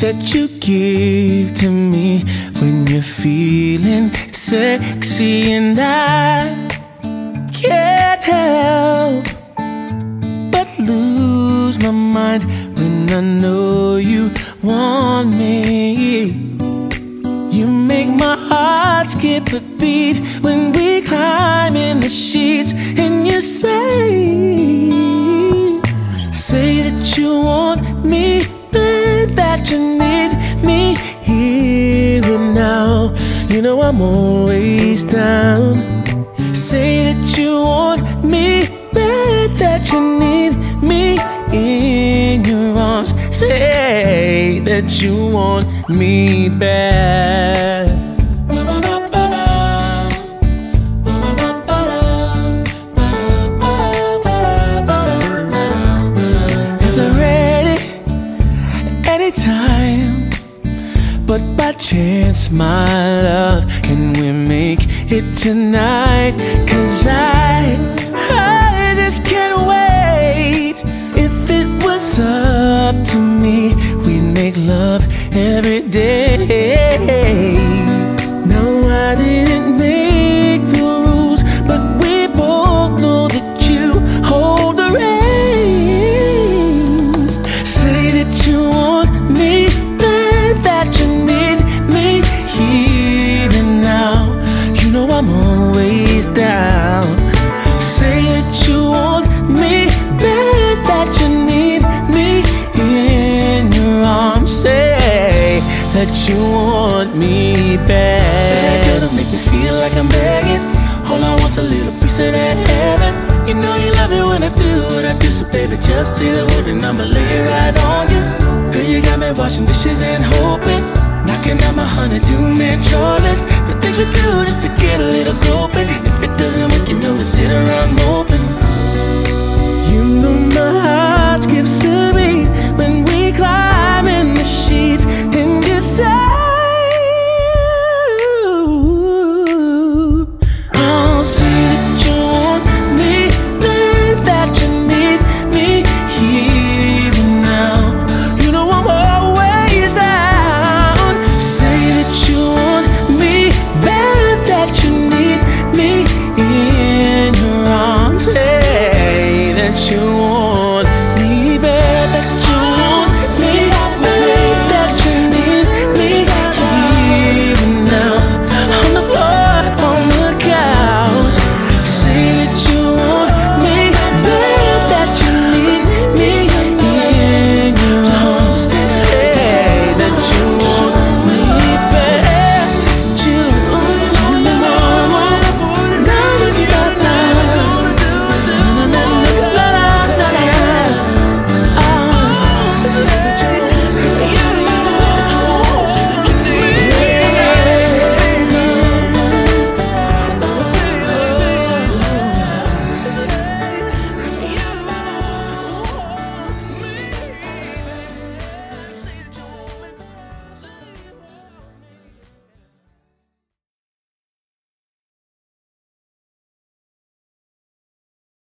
that you give to me when you're feeling sexy, and I can't help but lose my mind when I know you want me. You make my heart skip a beat when we climb in the sheets, and you say that you want me, that you need me here and now. You know I'm always down. Say that you want me, that you need me in your arms. Say that you want me back. Time, but by chance, my love, can we make it tonight? 'Cause I just can't wait. If it was up to me, we'd make love every day. No, I didn't make the rules, but we both know that you hold the reins. Say that you want me, that you need me here and now. You know I'm always down. Say that you want me, that you need me in your arms. Say that you want me back. Girl, don't make me feel like I'm begging. All I want's a little piece of that heaven. You know you love it when I do what I do, so baby, just say the word and I'ma lay it right on you. Girl, you got me washing dishes and hoping, knocking out my honey-do-man chore list. The things we do just to get a little groping. If it doesn't work, you know we sit around moping.